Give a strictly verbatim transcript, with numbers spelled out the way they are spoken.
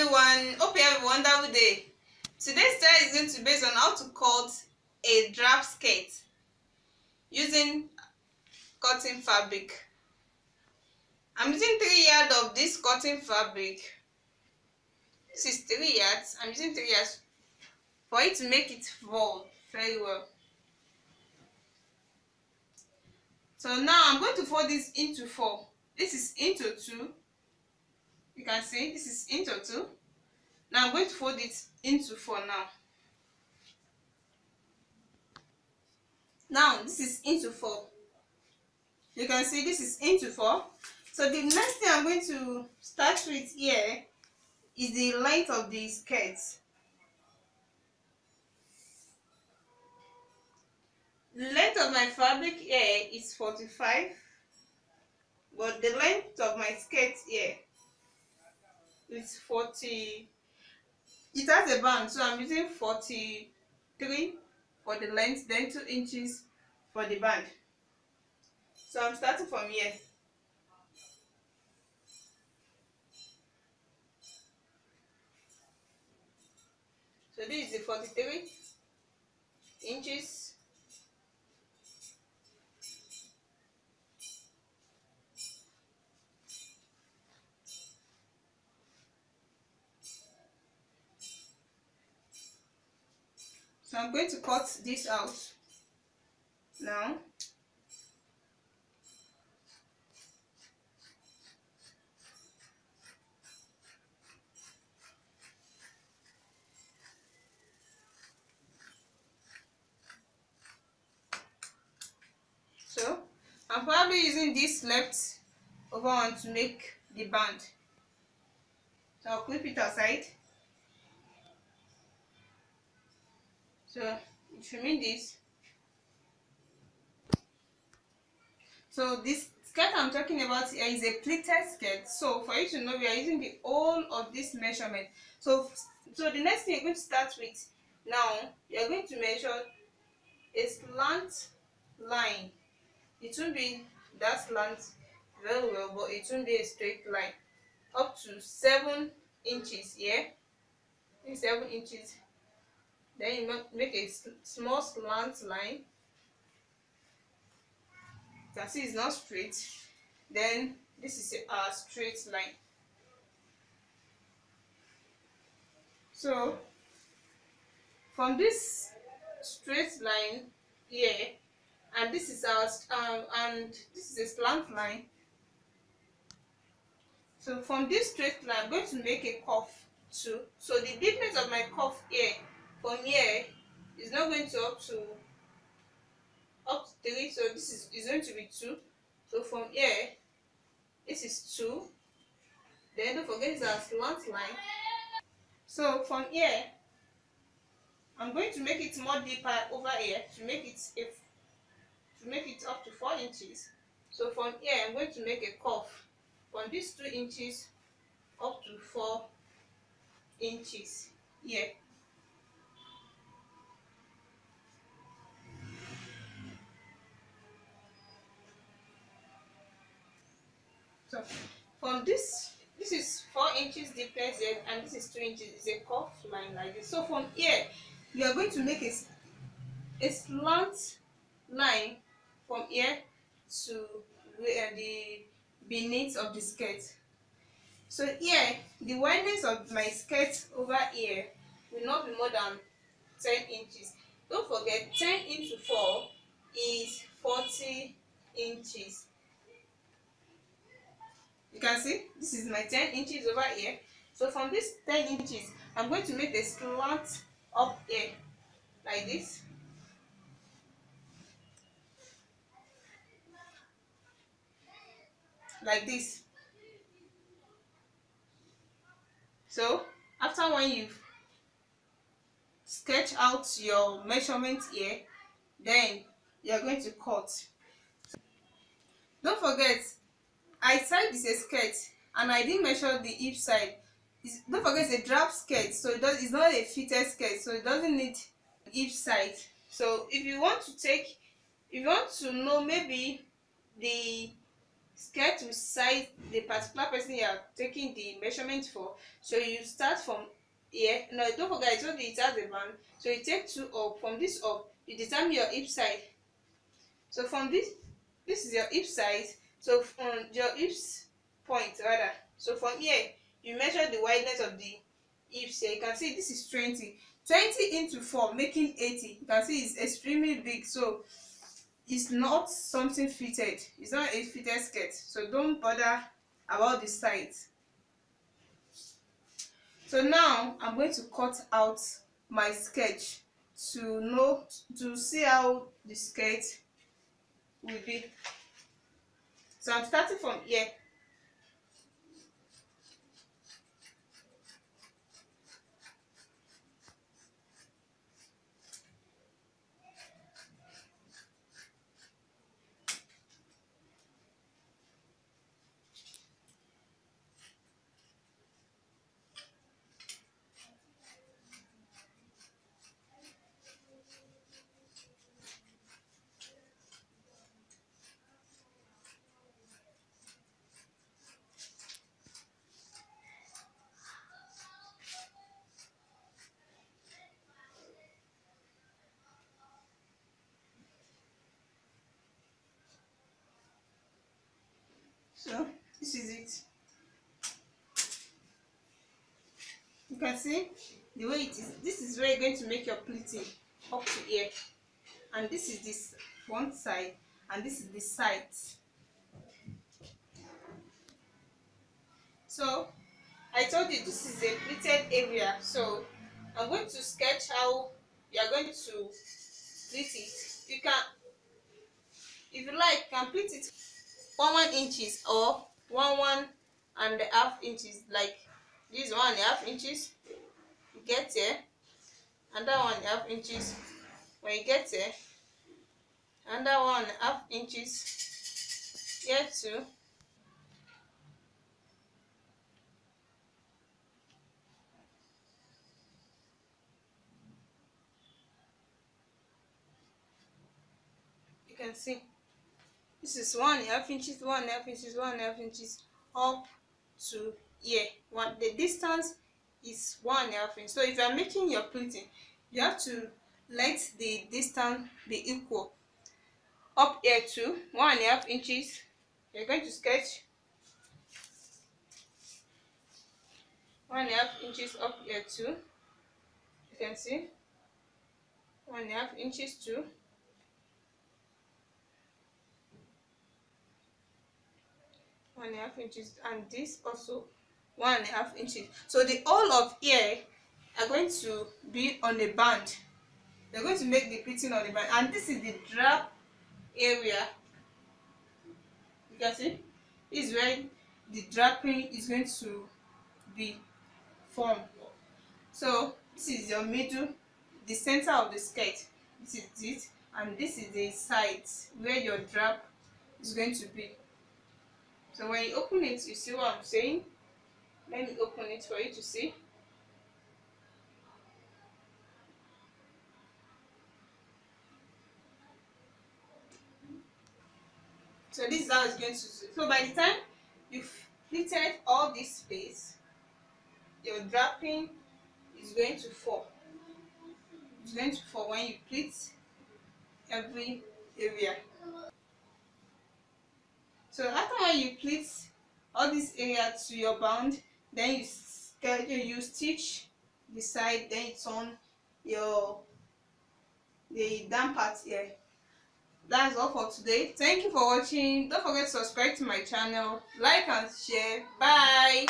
everyone. Hope you have a wonderful day. Today's style is going to be based on how to cut a drab skirt using cotton fabric. I'm using three yards of this cotton fabric. This is three yards. I'm using three yards for it to make it fold very well. So now I'm going to fold this into four. This is into two. You can see this is into two. Now I'm going to fold it into four now. Now this is into four. You can see this is into four. So the next thing I'm going to start with here is the length of the skirt. The length of my fabric here is forty-five, but the length of my skirt here is forty. It has a band, so I'm using forty-three for the length, then two inches for the band. So I'm starting from here. So this is the forty-three inches. So I'm going to cut this out now. So I'm probably using this left over one to make the band. So I'll clip it aside. So trimming this. So this skirt I'm talking about here is a pleated skirt. So for you to know, we are using the whole of this measurement. So so the next thing you're going to start with now, you're going to measure a slant line. It won't be that slant very well, but it won't be a straight line. Up to seven inches here. Yeah? Seven inches. Then you make a small slant line. You can see it's not straight. Then this is a straight line. So from this straight line here, and this is our um, and this is a slant line. So from this straight line, I'm going to make a curve too. So the deepness of my curve here, from here, it's not going to up to up to three, so this is is going to be two. So from here, this is two. Then don't forget it's a slant line. So from here, I'm going to make it more deeper over here to make it if to make it up to four inches. So from here, I'm going to make a curve from these two inches up to four inches here. So from this, this is four inches deepness here, and this is two inches. It's a curved line like this. So from here, you are going to make a, a slant line from here to where the beneath of the skirt. So here, the wideness of my skirt over here will not be more than ten inches. Don't forget, ten into four is forty inches. You can see this is my ten inches over here. So from this ten inches, I'm going to make the slant up here like this. Like this. So after when you've sketched out your measurement here, then you're going to cut. Don't forget, I side is a skirt, and I didn't measure the hip side. It's, don't forget, it's a drab skirt, so it does, it's not a fitted skirt, so it doesn't need hip side. So if you want to take, if you want to know maybe the Scale to size the particular person you are taking the measurement for. So you start from here. No, don't forget, I told you it has a band. So you take two up. From this up, you determine your hip size. So from this, this is your hip size. So from your hips point rather. So from here, you measure the wideness of the hips here. You can see this is twenty. twenty into four, making eighty. You can see it's extremely big. So it's not something fitted. It's not a fitted skirt. So don't bother about the size. So now I'm going to cut out my sketch to know to see how the skirt will be. So I'm starting from here. So this is it. You can see the way it is. This is where you're going to make your pleating up to here, and this is this one side, and this is the side. So I told you this is a pleated area. So I'm going to sketch how you are going to pleat it. You can, if you like, you can pleat it one one inches or one one and a half inches, like this one and a half inches you get here, and that one and a half inches when you get here, and that one and a half inches here too. You can see this is one and a half inches, one and a half inches, one and a half inches up to here. One, the distance is one and a half inch. So if you are making your pleating, you have to let the distance be equal. Up here to one and a half inches. You're going to sketch one and a half inches up here too. You can see one and a half inches too. One and a half inches, and this also one and a half inches. So the all of here are going to be on a band. They're going to make the pleating on the band, and this is the drap area. You can see this is where the draping is going to be formed. So this is your middle, the center of the skirt. This is it, and this is the side where your drap is going to be. So when you open it, you see what I'm saying? Let me open it for you to see. So this is how it's going to do. So by the time you've pleated all this space, your draping is going to fall. It's going to fall when you pleat every area. So after you pleat all this area to your band, then you st you stitch the side, then you turn your the damp part here. That's all for today. Thank you for watching. Don't forget to subscribe to my channel, like and share. Bye.